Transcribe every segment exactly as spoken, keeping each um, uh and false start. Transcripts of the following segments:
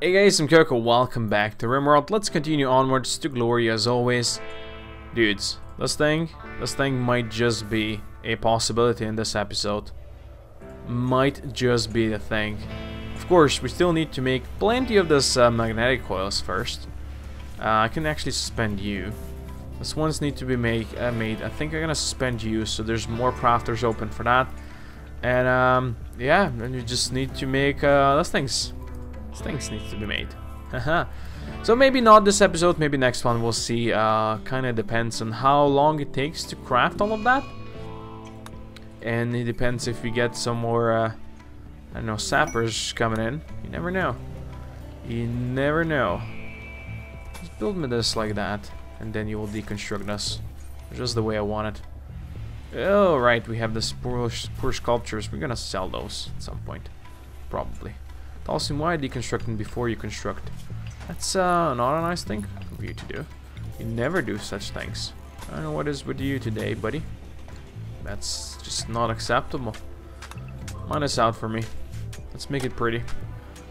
Hey guys, I'm Kyoko, welcome back to RimWorld. Let's continue onwards to glory as always. Dudes, this thing, this thing might just be a possibility in this episode. Might just be the thing. Of course, we still need to make plenty of this uh, magnetic coils first. Uh, I can actually suspend you. This ones need to be make, uh, made. I think I'm gonna suspend you, so there's more crafters open for that. And um, yeah, then you just need to make uh, those things. Things needs to be made. Haha. So maybe not this episode, maybe next one, we'll see. Uh, kind of depends on how long it takes to craft all of that, and it depends if we get some more uh, I don't know, sappers coming in. You never know. You never know. Just build me this like that, and then you will deconstruct this just the way I want it. Alright, we have this poor, poor sculptures. We're gonna sell those at some point, probably. Also, why deconstructing before you construct? That's uh, not a nice thing for you to do. You never do such things. I don't know what is with you today, buddy. That's just not acceptable. Minus out for me. Let's make it pretty.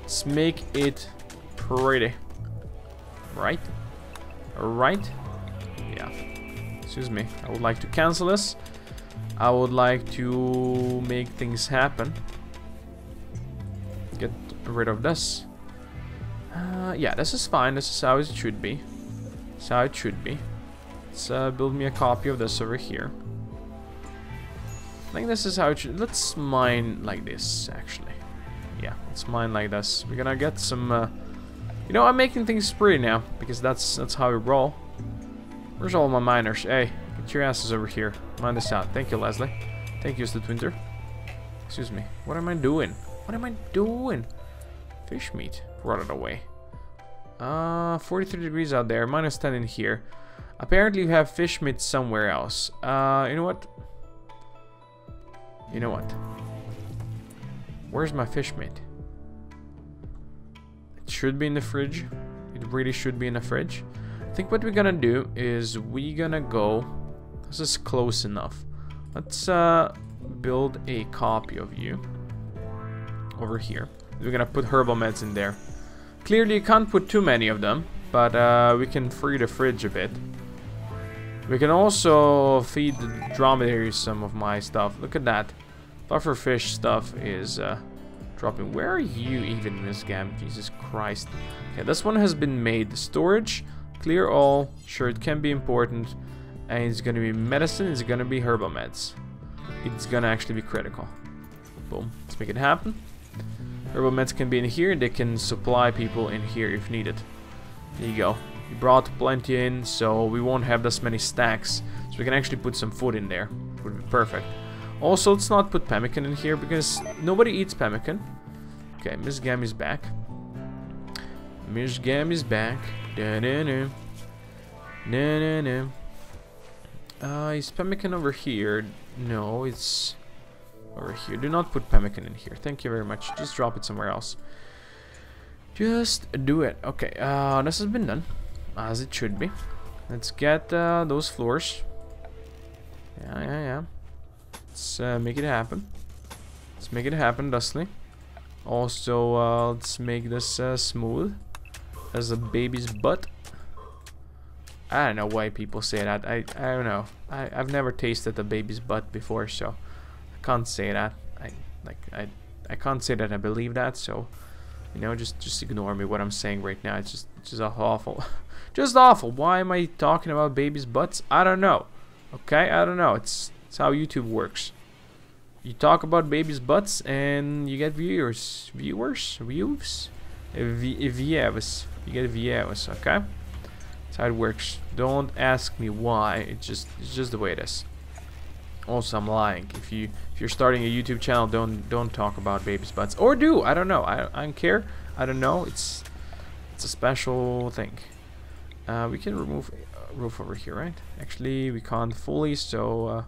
Let's make it pretty. Right? Right? Yeah. Excuse me. I would like to cancel this. I would like to make things happen. Get rid of this. Uh, yeah, this is fine. This is how it should be. This is how it should be. Let's uh, build me a copy of this over here. I think this is how it should. Let's mine like this, actually. Yeah, let's mine like this. We're gonna get some. Uh, you know, I'm making things pretty now because that's that's how we roll. Where's all my miners? Hey, get your asses over here. Mine this out. Thank you, Leslie. Thank you, Stutwinter. Excuse me. What am I doing? What am I doing? Fish meat. Run it away. Uh, forty-three degrees out there. minus ten in here. Apparently you have fish meat somewhere else. Uh, you know what? You know what? Where's my fish meat? It should be in the fridge. It really should be in the fridge. I think what we're gonna do is we're gonna go... This is close enough. Let's uh, build a copy of you. Over here we're gonna put herbal meds in there. Clearly you can't put too many of them, but uh, we can free the fridge a bit. We can also feed the dromedaries some of my stuff. Look at that. Pufferfish stuff is uh, dropping. Where are you even, Miss Gam? Jesus Christ. Okay, this one has been made. Storage, clear all. Sure, it can be important, and it's gonna be medicine, it's gonna be herbal meds, it's gonna actually be critical. Boom, let's make it happen. Herbal meds can be in here. They can supply people in here if needed. There you go. We brought plenty in, so we won't have this many stacks. So we can actually put some food in there. Would be perfect. Also, let's not put pemmican in here because nobody eats pemmican. Okay, Miss Gammy's back. Miss Gammy's back. Da -da -da. Da -da -da. Uh, is pemmican over here? No, it's... over here. Do not put pemmican in here. Thank you very much. Just drop it somewhere else. Just do it. Okay, uh, this has been done. As it should be. Let's get uh, those floors. Yeah, yeah, yeah. Let's uh, make it happen. Let's make it happen, Dusty. Also, uh, let's make this uh, smooth. As a baby's butt. I don't know why people say that. I, I don't know. I, I've never tasted a baby's butt before, so... can't say that. I like I I can't say that I believe that, so you know, just just ignore me what I'm saying right now. It's just it's just awful. Just awful. Why am I talking about babies' butts? I don't know. Okay, I don't know. It's it's how YouTube works. You talk about babies' butts and you get viewers. Viewers? Views? Viewers. You get viewers, okay? That's how it works. Don't ask me why. It's just it's just the way it is. Also, I'm lying. If you if you're starting a YouTube channel, don't don't talk about babies' butts, or do. I don't know. I I don't care. I don't know. It's it's a special thing. Uh, we can remove a roof over here, right? Actually, we can't fully. So uh,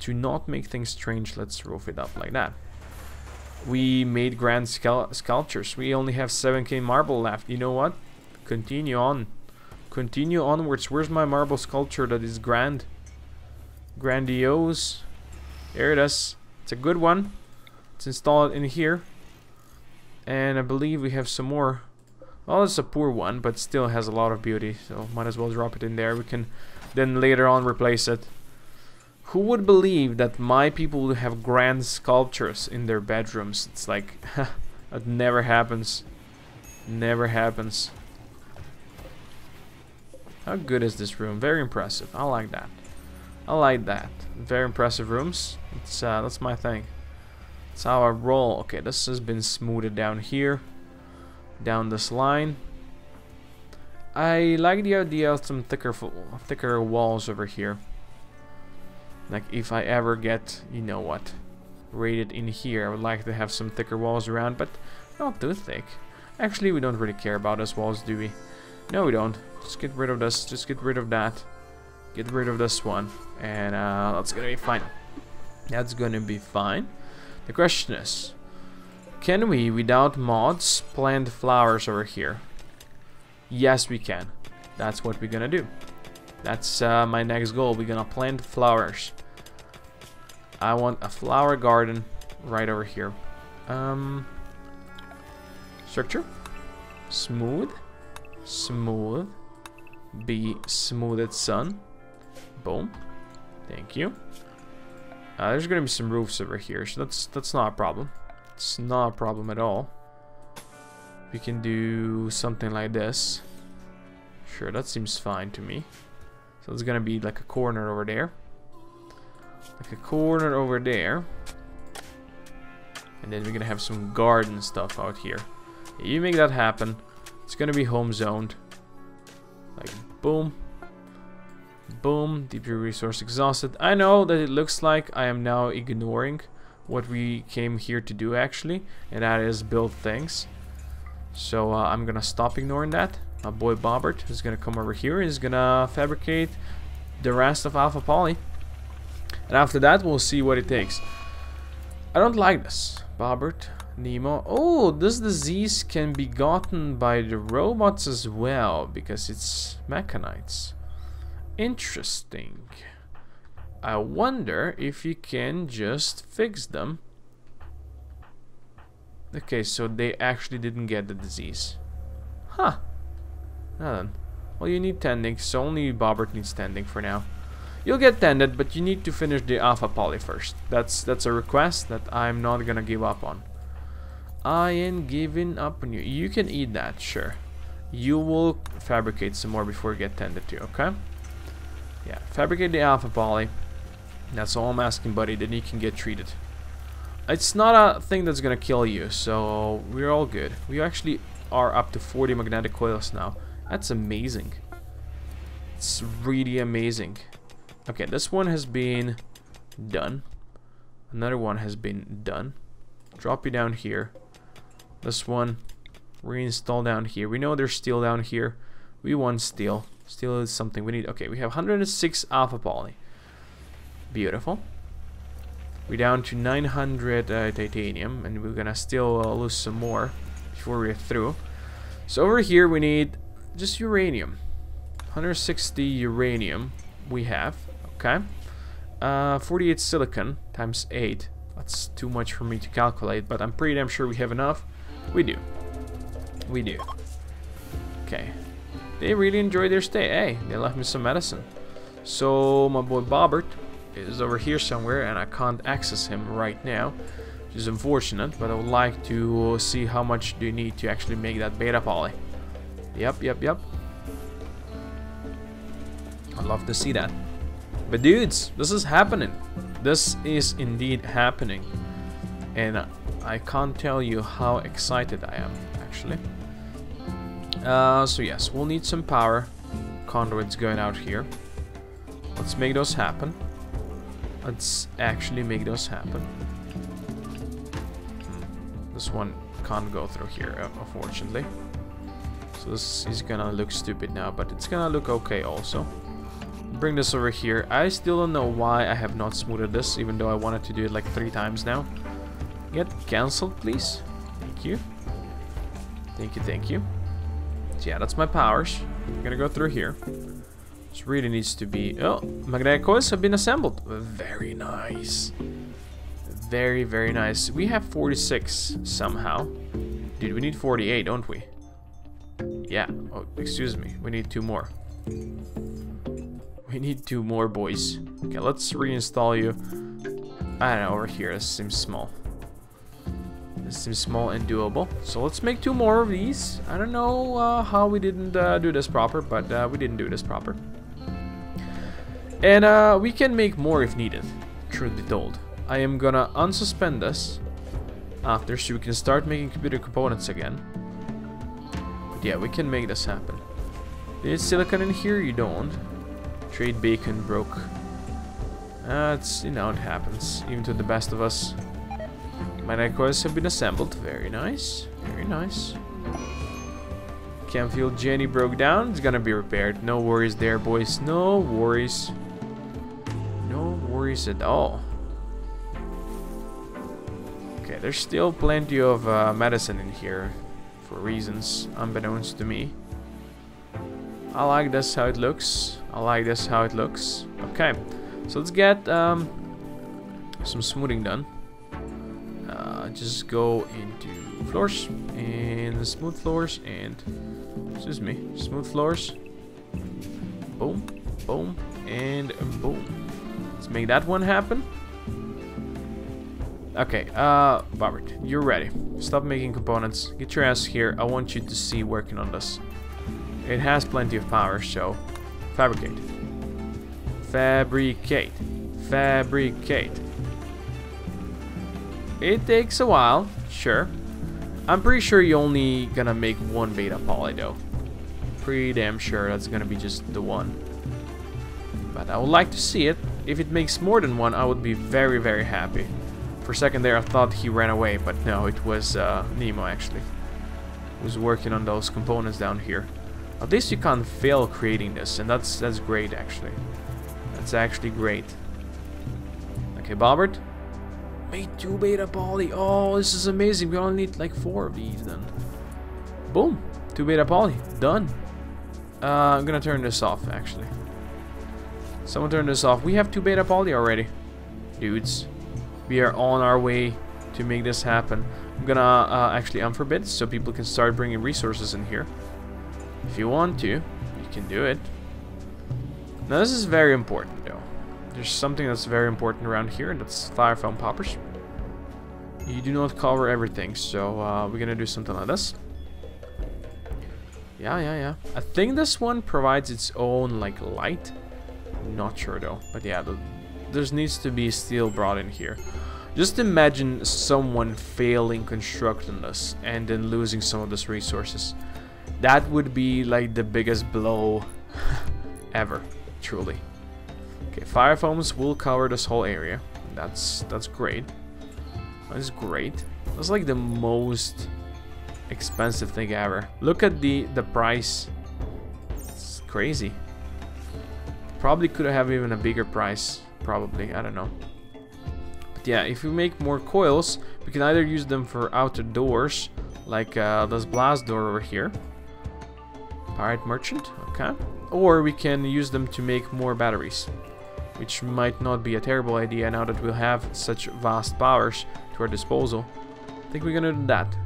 to not make things strange, let's roof it up like that. We made grand sculptures. We only have seven K marble left. You know what? Continue on. Continue onwards. Where's my marble sculpture that is grand? Grandiose. There it is. It's a good one. Let's install it in here. And I believe we have some more. Well, it's a poor one, but still has a lot of beauty, so might as well drop it in there. We can then later on replace it. Who would believe that my people would have grand sculptures in their bedrooms? It's like, it never happens. Never happens. How good is this room? Very impressive. I like that. I like that. Very impressive rooms. It's uh, that's my thing. That's how I roll. Okay, this has been smoothed down here, down this line. I like the idea of some thicker, thicker walls over here. Like if I ever get, you know what, raided in here, I would like to have some thicker walls around, but not too thick. Actually, we don't really care about those walls, do we? No, we don't. Just get rid of this. Just get rid of that. Get rid of this one, and uh, that's gonna be fine. That's gonna be fine. The question is, can we, without mods, plant flowers over here? Yes, we can. That's what we're gonna do. That's uh, my next goal. We're gonna plant flowers. I want a flower garden right over here. Um, structure, smooth. Smooth, be smoothed, son. Boom. Thank you. Uh, there's gonna be some roofs over here, so that's that's not a problem. It's not a problem at all. We can do something like this. Sure, that seems fine to me. So it's gonna be like a corner over there, like a corner over there, and then we're gonna have some garden stuff out here. You make that happen. It's gonna be home zoned. Like boom, boom. D P resource exhausted. I know that it looks like I am now ignoring what we came here to do actually, and that is build things. So uh, I'm gonna stop ignoring that. My boy Bobbert is gonna come over here. He's gonna fabricate the rest of Alpha Poly, and after that we'll see what it takes. I don't like this, Bobbert. Nemo. Oh, this disease can be gotten by the robots as well because it's mechanites. Interesting. I wonder if you can just fix them. Okay, so they actually didn't get the disease. Huh. None. Well, you need tending, so only Bobbert needs tending for now. You'll get tended, but you need to finish the Alpha Poly first. That's that's a request that I'm not gonna give up on. I am giving up on you. You can eat that, sure. You will fabricate some more before you get tended to, okay? Yeah, fabricate the Alpha Poly. That's all I'm asking, buddy. Then you can get treated. It's not a thing that's gonna kill you, so we're all good. We actually are up to forty magnetic coils now. That's amazing. It's really amazing. Okay, this one has been done. Another one has been done. Drop you down here. This one, reinstall down here. We know there's steel down here. We want steel. Steel is something we need. Okay, we have one hundred six Alpha Poly. Beautiful. We're down to nine hundred uh, titanium, and we're gonna still uh, lose some more before we're through. So over here we need just uranium. one hundred sixty uranium we have. Okay. Uh, forty-eight silicon times eight. That's too much for me to calculate, but I'm pretty damn sure we have enough. We do. We do. Okay. They really enjoyed their stay. Hey, they left me some medicine. So my boy Bobbert is over here somewhere, and I can't access him right now, which is unfortunate, but I would like to see how much do you need to actually make that beta poly. Yep, yep, yep. I'd love to see that. But dudes, this is happening. This is indeed happening, and I can't tell you how excited I am actually. Uh, so yes, we'll need some power conduits going out here. Let's make those happen. Let's actually make those happen. Hmm. This one can't go through here, unfortunately. So this is gonna look stupid now, but it's gonna look okay also. Bring this over here. I still don't know why I have not smoothed this, even though I wanted to do it like three times now. Get cancelled, please. Thank you. Thank you, thank you. So yeah, that's my powers. I'm gonna go through here. This really needs to be... Oh, magnetic coils have been assembled. Very nice. Very, very nice. We have forty-six somehow. Dude, we need forty-eight, don't we? Yeah. Oh, excuse me. We need two more. We need two more, boys. Okay, let's reinstall you. I don't know, over here. This seems small. This seems small and doable. So let's make two more of these. I don't know uh, how we didn't uh, do this proper, but uh, we didn't do this proper. And uh, we can make more if needed, truth be told. I am gonna unsuspend this after so we can start making computer components again. But yeah, we can make this happen. Do you need silicon in here? You don't. Trade bacon broke. Uh, it's, you know, it happens, even to the best of us. Magnetic coils have been assembled. Very nice. Very nice. Camfield Jenny broke down. It's gonna be repaired. No worries there, boys. No worries. No worries at all. Okay, there's still plenty of uh, medicine in here for reasons unbeknownst to me. I like this how it looks. I like this how it looks. Okay, so let's get um, some smoothing done. Uh, just go into floors and smooth floors and excuse me, smooth floors. Boom, boom, and boom. Let's make that one happen. Okay, uh, Robert, you're ready. Stop making components. Get your ass here. I want you to see working on this. It has plenty of power, so fabricate, fabricate, fabricate. It takes a while, sure. I'm pretty sure you're only gonna make one beta poly though. Pretty damn sure that's gonna be just the one. But I would like to see it. If it makes more than one, I would be very, very happy. For a second there, I thought he ran away, but no, it was uh, Nemo actually. He was working on those components down here. At least you can't fail creating this, and that's that's great actually. That's actually great. Okay, Bobbert. Made two beta poly. Oh, this is amazing. We only need like four of these then. Boom. Two beta poly. Done. Uh, I'm gonna turn this off actually. Someone turn this off. We have two beta poly already. Dudes. We are on our way to make this happen. I'm gonna uh, actually unforbid so people can start bringing resources in here. If you want to, you can do it. Now this is very important though. There's something that's very important around here, and that's styrofoam poppers. You do not cover everything, so uh, we're gonna do something like this. Yeah, yeah, yeah. I think this one provides its own like light. Not sure though, but yeah, the, there's needs to be steel brought in here. Just imagine someone failing constructing this and then losing some of those resources. That would be like the biggest blow ever, truly. Okay, fire foams will cover this whole area. That's that's great. That's great. That's like the most expensive thing ever. Look at the the price. It's crazy. Probably could have even a bigger price. Probably, I don't know. But yeah, if we make more coils, we can either use them for outer doors, like uh, this blast door over here. Pirate merchant. Okay. Or we can use them to make more batteries, which might not be a terrible idea now that we'll have such vast powers to our disposal. I think we're gonna do that.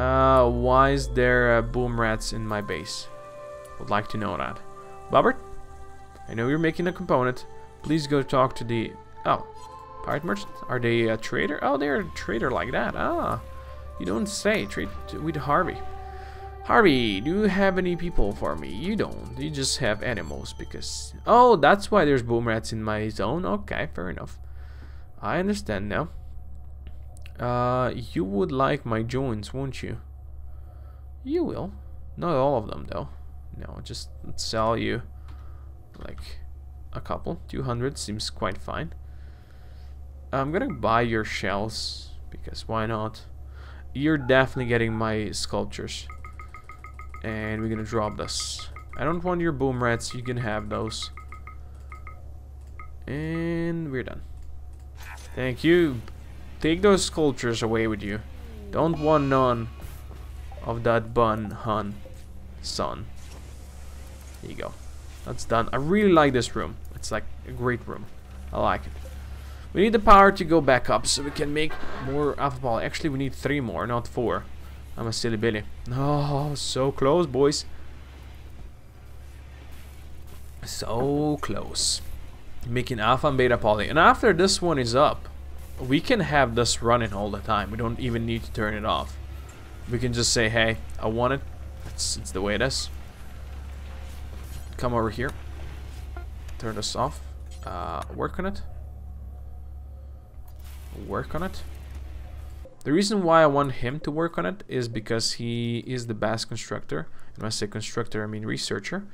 Uh, why is there uh, boom rats in my base? Would like to know that. Bobbert, I know you're making a component. Please go talk to the... Oh, pirate merchant? Are they a trader? Oh, they're a trader like that. Ah, you don't say. Trade with Harvey. Harvey, do you have any people for me? You don't. You just have animals because... Oh, that's why there's boom rats in my zone. Okay, fair enough. I understand now. Uh, you would like my joints, won't you? You will. Not all of them, though. No, just sell you like a couple. two hundred seems quite fine. I'm gonna buy your shells because why not? You're definitely getting my sculptures. And we're gonna drop this. I don't want your boom rats, you can have those. And we're done. Thank you. Take those sculptures away with you. Don't want none of that bun, hun, son. There you go. That's done. I really like this room. It's like a great room. I like it. We need the power to go back up so we can make more alpha poly. Actually, we need three more, not four. I'm a silly Billy. Oh, so close, boys. So close. Making alpha and beta poly. And after this one is up, we can have this running all the time. We don't even need to turn it off. We can just say, hey, I want it. It's, it's the way it is. Come over here. Turn this off. Uh, work on it. Work on it. The reason why I want him to work on it is because he is the best constructor. And when I say constructor, I mean researcher.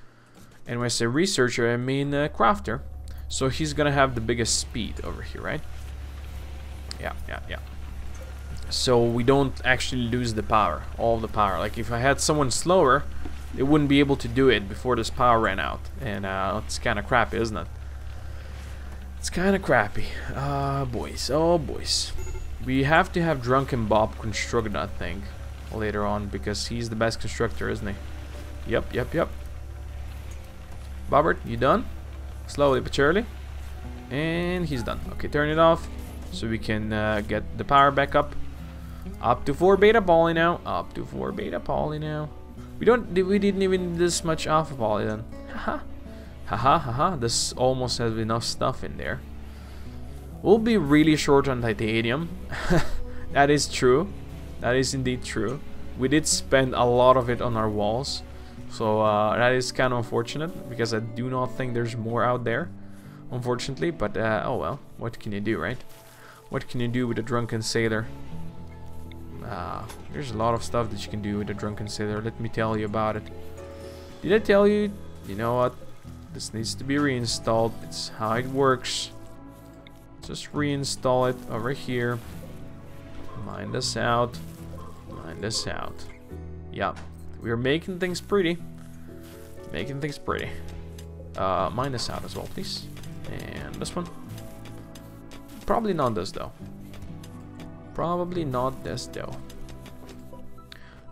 And when I say researcher, I mean uh, crafter. So he's gonna have the biggest speed over here, right? Yeah, yeah, yeah. So we don't actually lose the power, all the power. Like if I had someone slower, they wouldn't be able to do it before this power ran out. And uh, it's kind of crappy, isn't it? It's kind of crappy. Ah, uh, boys, oh boys. We have to have Drunken Bob construct that thing later on because he's the best constructor, isn't he? Yep, yep, yep. Bobbert, you done? Slowly but surely. And he's done. Okay, turn it off so we can uh, get the power back up. Up to four beta poly now. Up to four beta poly now. We don't. We didn't even need this much alpha poly then. Haha. Haha. Haha. This almost has enough stuff in there. We'll be really short on titanium. That is true. That is indeed true. We did spend a lot of it on our walls. So uh, that is kind of unfortunate. Because I do not think there's more out there. Unfortunately. But uh, oh well. What can you do, right? What can you do with a drunken sailor? Uh, there's a lot of stuff that you can do with a drunken sailor. Let me tell you about it. Did I tell you? You know what? This needs to be reinstalled. It's how it works. Just reinstall it over here. Mine this out. Mine this out. Yep. We're making things pretty. Making things pretty. Uh, mine this out as well, please. And this one. Probably not this, though. Probably not this, though.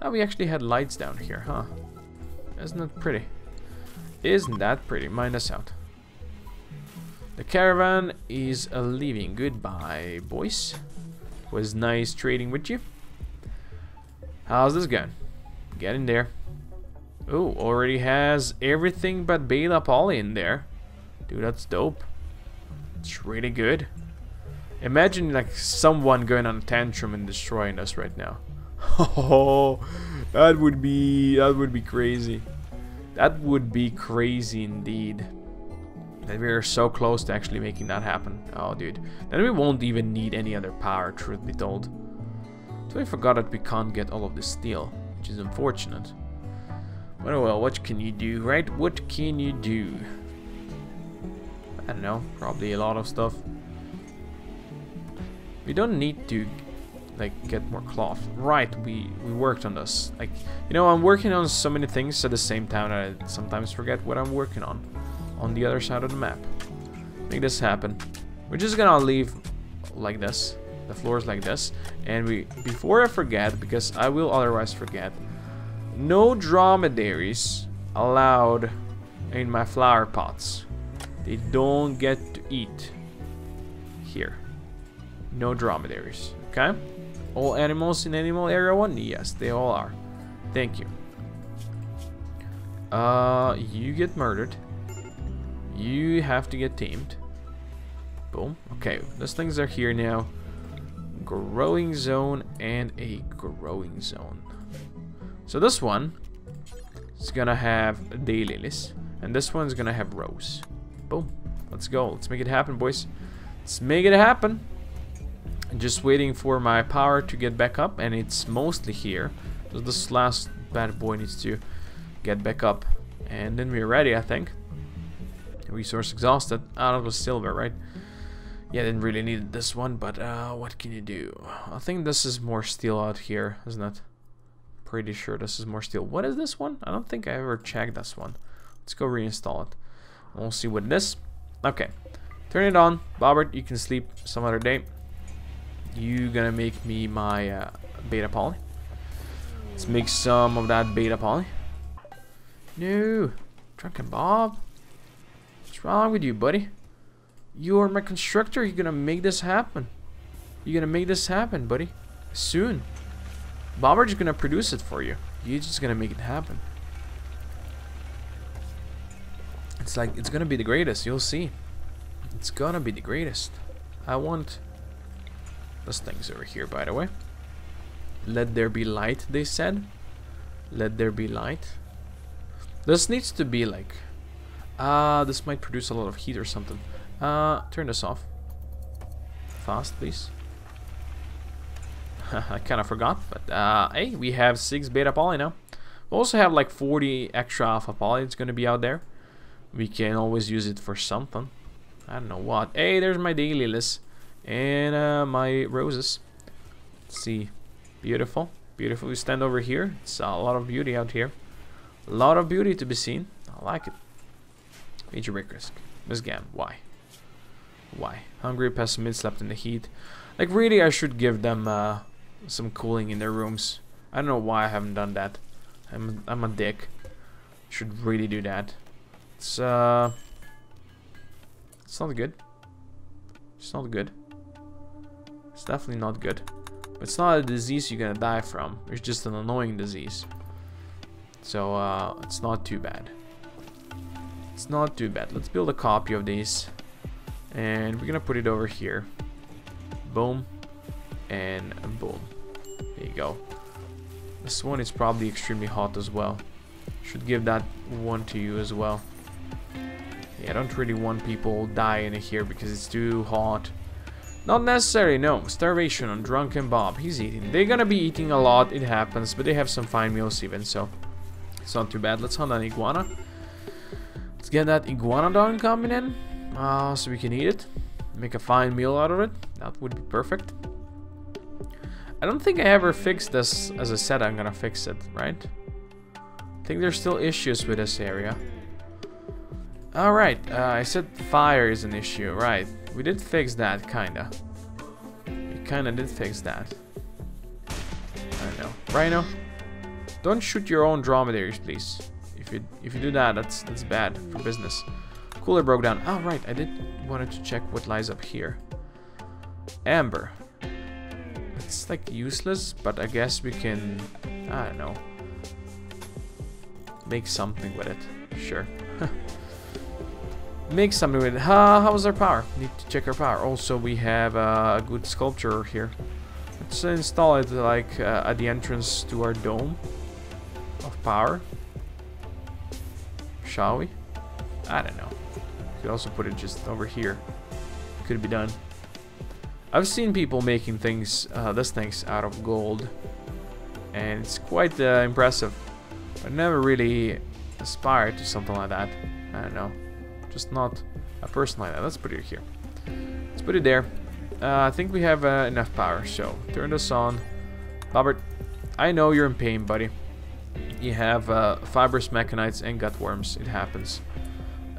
Oh, we actually had lights down here, huh? Isn't that pretty? Isn't that pretty? Mine this out. The caravan is uh, leaving. Goodbye, boys. Was nice trading with you. How's this going? Get in there. Oh, already has everything but beta poly in there. Dude, that's dope. It's really good. Imagine like someone going on a tantrum and destroying us right now. Oh, that would be that would be crazy. That would be crazy indeed. That we are so close to actually making that happen. Oh, dude. Then we won't even need any other power, truth be told. So I forgot that we can't get all of this steel, which is unfortunate. Well, well, what can you do, right? What can you do? I don't know. Probably a lot of stuff. We don't need to, like, get more cloth. Right, we, we worked on this. Like, you know, I'm working on so many things at the same time that I sometimes forget what I'm working on. On the other side of the map. Make this happen. We're just gonna leave like this. The floors like this. And we, before I forget, because I will otherwise forget, no dromedaries allowed in my flower pots. They don't get to eat here. No dromedaries. Okay? All animals in animal area one? Yes, they all are. Thank you. Uh, you get murdered. You have to get tamed. Boom. Okay, those things are here now. Growing zone and a growing zone. So this one is gonna have daylilies, and this one's gonna have rose. Boom. Let's go. Let's make it happen, boys. Let's make it happen. I'm just waiting for my power to get back up, and it's mostly here. So this last bad boy needs to get back up, and then we're ready, I think. Resource exhausted. Ah, oh, that was silver, right? Yeah, didn't really need this one, but uh, what can you do? I think this is more steel out here, isn't it? Pretty sure this is more steel. What is this one? I don't think I ever checked this one. Let's go reinstall it. We'll see what it is. Okay, turn it on. Bobbert, you can sleep some other day. You gonna make me my uh, beta poly. Let's make some of that beta poly. No, Drunken Bob. What's wrong with you, buddy? You're my constructor. You're gonna make this happen. You're gonna make this happen, buddy. Soon. Bob are just gonna produce it for you. You're just gonna make it happen. It's like, it's gonna be the greatest, you'll see. It's gonna be the greatest. I want those things over here, by the way. Let there be light, they said. Let there be light. This needs to be like... Ah, uh, this might produce a lot of heat or something. Uh, turn this off. Fast, please. I kind of forgot, but uh, hey, we have six beta poly now. We also have like forty extra alpha poly. It's gonna be out there. We can always use it for something. I don't know what. Hey, there's my daily list and uh, my roses. Let's see, beautiful, beautiful. We stand over here. It's a lot of beauty out here. A lot of beauty to be seen. I like it. Major break risk. Misgam. Why? Why? Hungry, pessimist, slept in the heat. Like really, I should give them uh, some cooling in their rooms. I don't know why I haven't done that. I'm I'm a dick. Should really do that. It's uh. It's not good. It's not good. It's definitely not good. But it's not a disease you're gonna die from. It's just an annoying disease. So uh, it's not too bad. It's not too bad. Let's build a copy of these, and we're gonna put it over here. Boom, and boom. There you go. This one is probably extremely hot as well. Should give that one to you as well. I don't really want people dying here because it's too hot. Not necessarily, no. Starvation on Drunken Bob. He's eating. They're gonna be eating a lot, it happens, but they have some fine meals even, so it's not too bad. Let's hunt an iguana. Let's get that iguanodon coming in, uh, so we can eat it. Make a fine meal out of it. That would be perfect. I don't think I ever fixed this. As I said, I'm gonna fix it, right? I think there's still issues with this area. Alright, uh, I said fire is an issue, right? We did fix that, kinda. We kinda did fix that. I don't know. Rhino, don't shoot your own dromedaries, please. If you if you do that, that's that's bad for business. Cooler broke down. Oh, right, I did wanted to check what lies up here. Amber. It's like useless, but I guess we can, I don't know, make something with it. Sure. Make something with it. Uh, how was our power? Need to check our power. Also, we have uh, a good sculpture here. Let's install it like uh, at the entrance to our dome of power. Shall we? I don't know. We could also put it just over here. Could be done. I've seen people making things, uh, this things out of gold, and it's quite uh, impressive. I never really aspired to something like that. I don't know. Just not a person like that. Let's put it here. Let's put it there. Uh, I think we have uh, enough power. So turn this on. Robert, I know you're in pain, buddy. You have uh, fibrous mechanites and gut worms. It happens.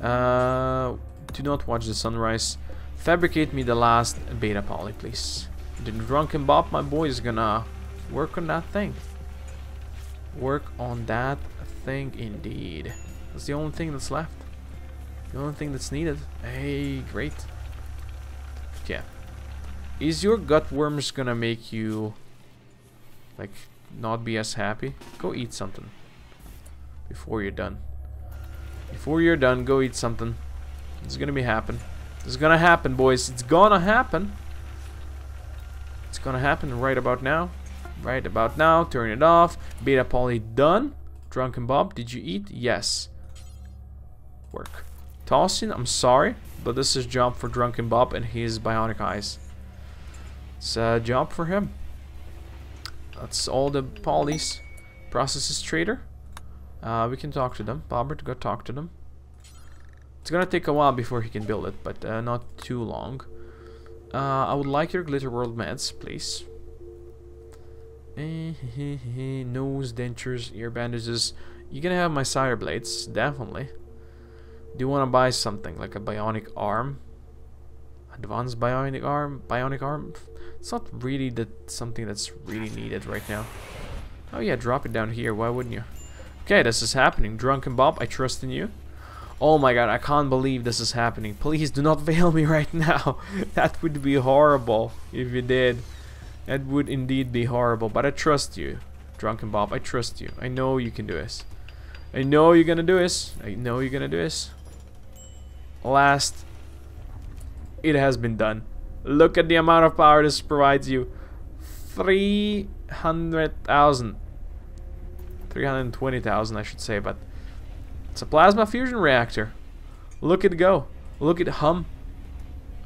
Uh, do not watch the sunrise. Fabricate me the last beta poly, please. The Drunken Bob, my boy, is gonna work on that thing. Work on that thing indeed. That's the only thing that's left. The only thing that's needed. Hey, great. Yeah. Is your gut worms gonna make you like not be as happy? Go eat something before you're done. Before you're done, go eat something. It's gonna be happen. It's gonna happen, boys. It's gonna happen. It's gonna happen right about now. Right about now. Turn it off. Beta poly done. Drunken Bob, did you eat? Yes. Work. Tossing, I'm sorry, but this is job for Drunken Bob and his bionic eyes. It's a job for him. That's all the polys. Processes trader. Uh, we can talk to them. Bobbert, go talk to them. It's gonna take a while before he can build it, but uh, not too long. Uh, I would like your Glitter World meds, please. Nose, dentures, ear bandages. You're gonna have my sire blades, definitely. Do you want to buy something like a bionic arm? Advanced bionic arm? Bionic arm? It's not really that something that's really needed right now. Oh yeah, drop it down here. Why wouldn't you? Okay, this is happening. Drunken Bob, I trust in you. Oh my god, I can't believe this is happening. Please do not fail me right now. That would be horrible if you did. That would indeed be horrible, but I trust you, Drunken Bob. I trust you. I know you can do this. I know you're gonna do this. I know you're gonna do this. Last, it has been done. Look at the amount of power this provides you. three hundred thousand. three hundred twenty thousand, I should say, but it's a plasma fusion reactor. Look at it go. Look at hum.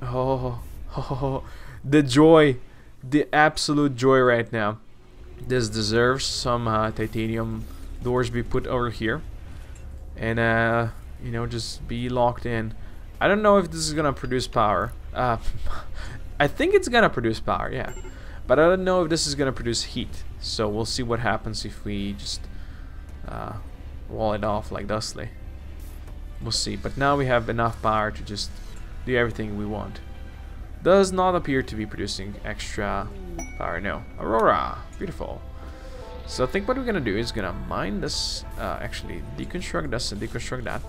Oh, oh, the joy. The absolute joy right now. This deserves some uh, titanium doors be put over here. And, uh, you know, just be locked in. I don't know if this is gonna produce power. Uh, I think it's gonna produce power, yeah. But I don't know if this is gonna produce heat. So we'll see what happens if we just uh, wall it off like Dustley. We'll see. But now we have enough power to just do everything we want. Does not appear to be producing extra power. No. Aurora. Beautiful. So I think what we're gonna do is gonna mine this. Uh, actually, deconstruct this and deconstruct that.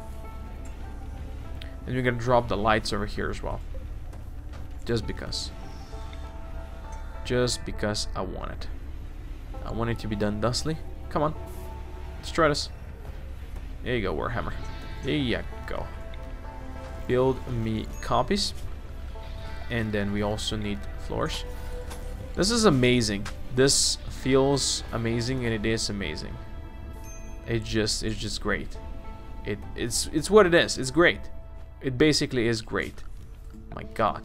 And we're gonna drop the lights over here as well. Just because. Just because I want it. I want it to be done Dustley. Come on. Let's try this. There you go, Warhammer. There you go. Build me copies. And then we also need floors. This is amazing. This feels amazing, and it is amazing. It just it's just great. It it's it's what it is. It's great. It basically is great. My God,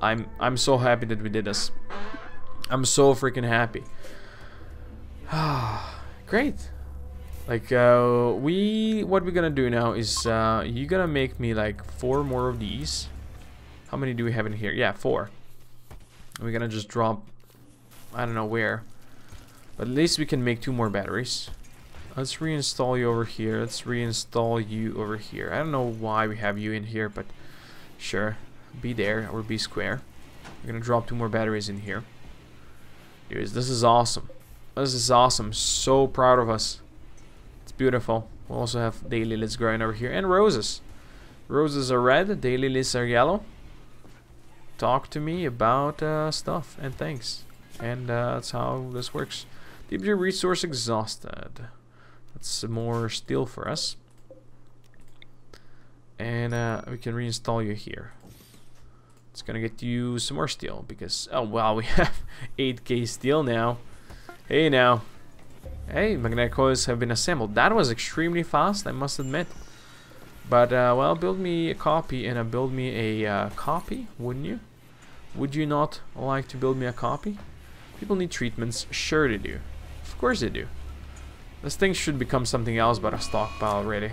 I'm I'm so happy that we did this. I'm so freaking happy. Ah, great. Like uh, we what we're gonna do now is uh, you're gonna make me like four more of these. How many do we have in here? Yeah, four. And we're gonna just drop, I don't know where, but at least we can make two more batteries. Let's reinstall you over here. Let's reinstall you over here. I don't know why we have you in here, but sure, be there or be square. We're gonna drop two more batteries in here. Dude, this is awesome. This is awesome. So proud of us. It's beautiful. We also have daylilies growing over here and roses. Roses are red. Daylilies are yellow. Talk to me about uh, stuff and things, and uh, that's how this works. Deep G resource exhausted. That's some more steel for us, and uh, we can reinstall you here. It's gonna get you some more steel because oh wow, we have eight K steel now. Hey now, hey, magnetic coils have been assembled. That was extremely fast, I must admit. But uh, well, build me a copy and uh, build me a uh, copy, wouldn't you? Would you not like to build me a copy? People need treatments. Sure they do. Of course they do. This thing should become something else but a stockpile already.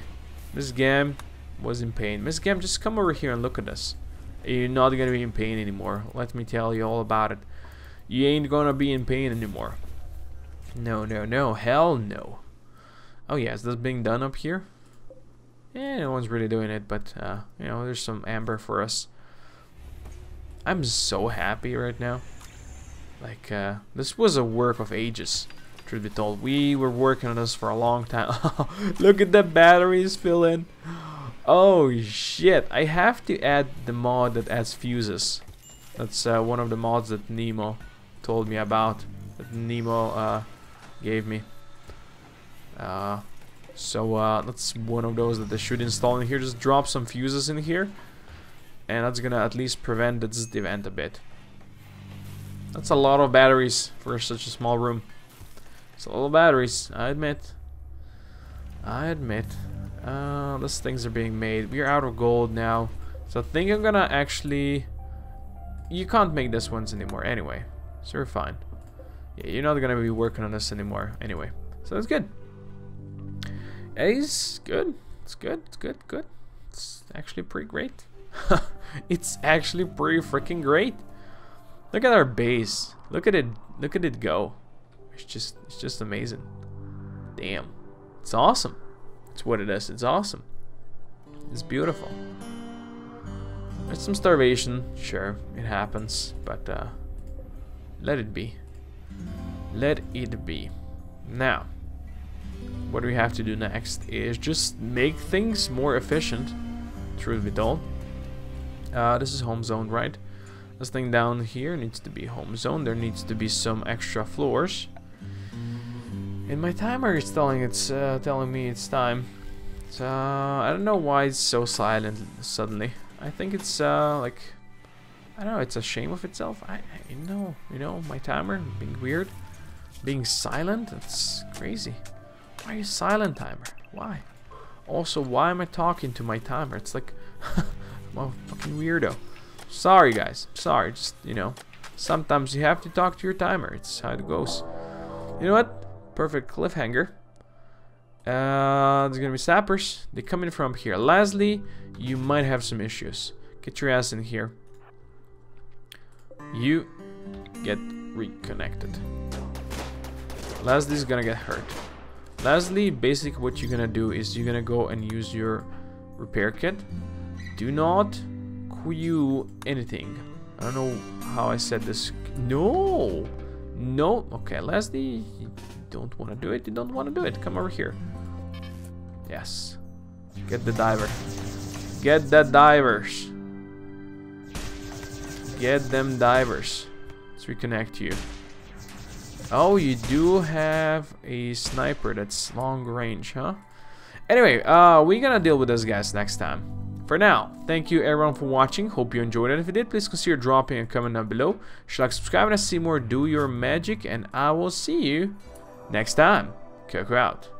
Miss Gam was in pain. Miss Gam, just come over here and look at this. You're not gonna be in pain anymore. Let me tell you all about it. You ain't gonna be in pain anymore. No, no, no. Hell no. Oh yeah, is this being done up here? Yeah, no one's really doing it, but uh, you know, there's some amber for us. I'm so happy right now. Like, uh, this was a work of ages, truth be told. We were working on this for a long time. Look at the batteries fill in. Oh, shit. I have to add the mod that adds fuses. That's uh, one of the mods that Nemo told me about, that Nemo uh, gave me. Uh, so uh, that's one of those that they should install in here. Just drop some fuses in here. And that's gonna at least prevent this event a bit. That's a lot of batteries for such a small room. It's a lot of batteries, I admit. I admit. Uh, those things are being made. We're out of gold now. So I think I'm gonna actually... You can't make these ones anymore anyway. So we're fine. Yeah, you're not gonna be working on this anymore anyway. So that's good. It's good. It's good. It's good. Good. It's actually pretty great. It's actually pretty freaking great. Look at our base. Look at it. Look at it go. It's just it's just amazing. Damn. It's awesome. It's what it is. It's awesome. It's beautiful. There's some starvation. Sure, it happens, but uh let it be. Let it be. Now, what we have to do next is just make things more efficient, truth be told. Uh, this is home zone, right? This thing down here needs to be home zone. There needs to be some extra floors. And my timer is telling it's uh, telling me it's time. So I don't know why it's so silent suddenly. I think it's uh, like, I don't know, it's a shame of itself. I, I know, you know, my timer being weird, being silent. It's crazy. Why are you silent, timer? Why? Also, why am I talking to my timer? It's like, well, fucking weirdo. Sorry, guys. Sorry. Just, you know, sometimes you have to talk to your timer. It's how it goes. You know what? Perfect cliffhanger. Uh, there's gonna be sappers. They come in from here. Lastly, you might have some issues. Get your ass in here. You get reconnected. Leslie's gonna get hurt. Lastly, basically what you're gonna do is you're gonna go and use your repair kit. Do not Q anything. I don't know how I said this. No, no. Okay, Leslie, you don't want to do it. You don't want to do it. Come over here. Yes. Get the diver. Get the divers. Get them divers. Let's reconnect you. Oh, you do have a sniper that's long range, huh? Anyway, uh, we're gonna deal with those guys next time. For now, thank you everyone for watching. Hope you enjoyed it. If you did, please consider dropping a comment down below. Should like, subscribe, and see more Do Your Magic. And I will see you next time. Coco out.